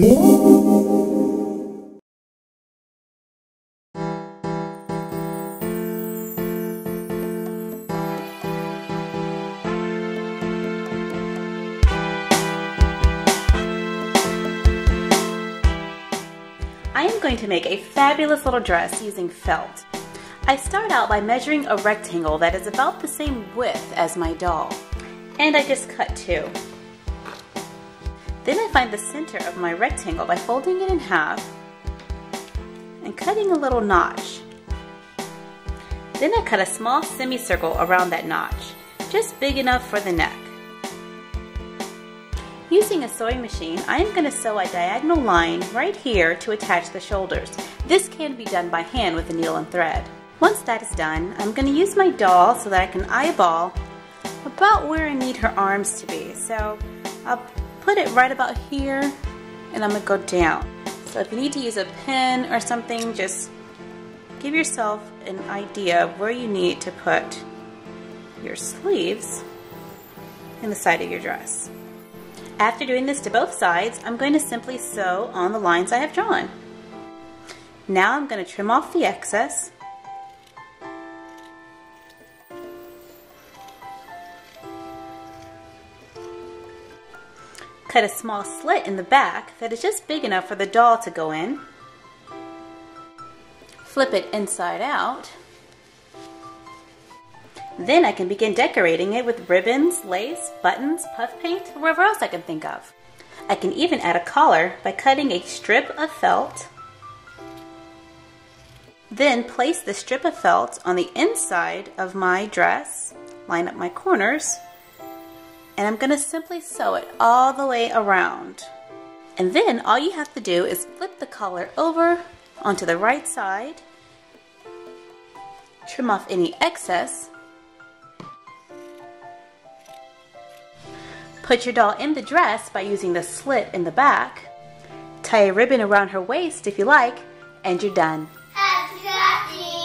I am going to make a fabulous little dress using felt. I start out by measuring a rectangle that is about the same width as my doll, and I just cut two. Then I find the center of my rectangle by folding it in half and cutting a little notch. Then I cut a small semicircle around that notch, just big enough for the neck. Using a sewing machine, I am going to sew a diagonal line right here to attach the shoulders. This can be done by hand with a needle and thread. Once that is done, I'm going to use my doll so that I can eyeball about where I need her arms to be. So I'll put it right about here, and I'm going to go down. So if you need to use a pen or something, just give yourself an idea of where you need to put your sleeves in the side of your dress. After doing this to both sides, I'm going to simply sew on the lines I have drawn. Now I'm going to trim off the excess. Cut a small slit in the back that is just big enough for the doll to go in. Flip it inside out. Then I can begin decorating it with ribbons, lace, buttons, puff paint, or whatever else I can think of. I can even add a collar by cutting a strip of felt. Then place the strip of felt on the inside of my dress, line up my corners, and I'm going to simply sew it all the way around. And then all you have to do is flip the collar over onto the right side, trim off any excess, put your doll in the dress by using the slit in the back. Tie a ribbon around her waist if you like, and you're done. Happy crafting!